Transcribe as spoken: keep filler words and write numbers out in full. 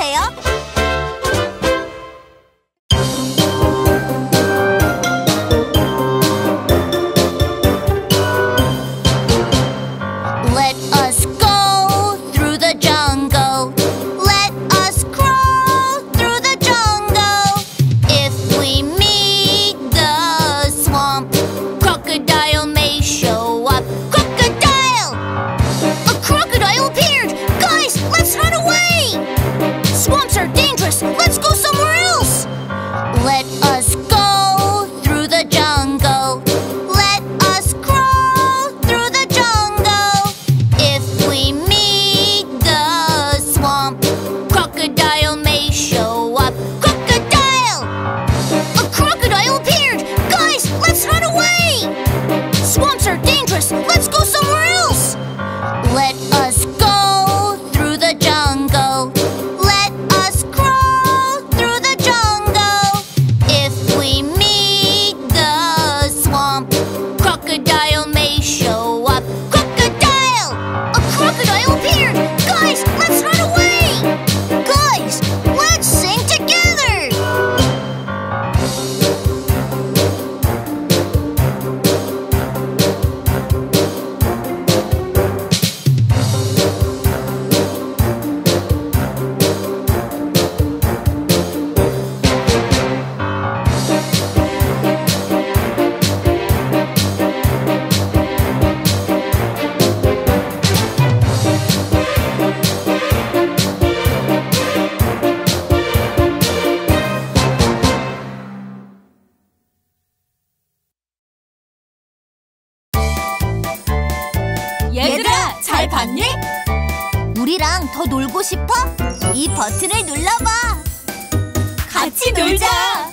해주세요. 더 놀고 싶어? 이 버튼을 눌러봐. 같이 놀자.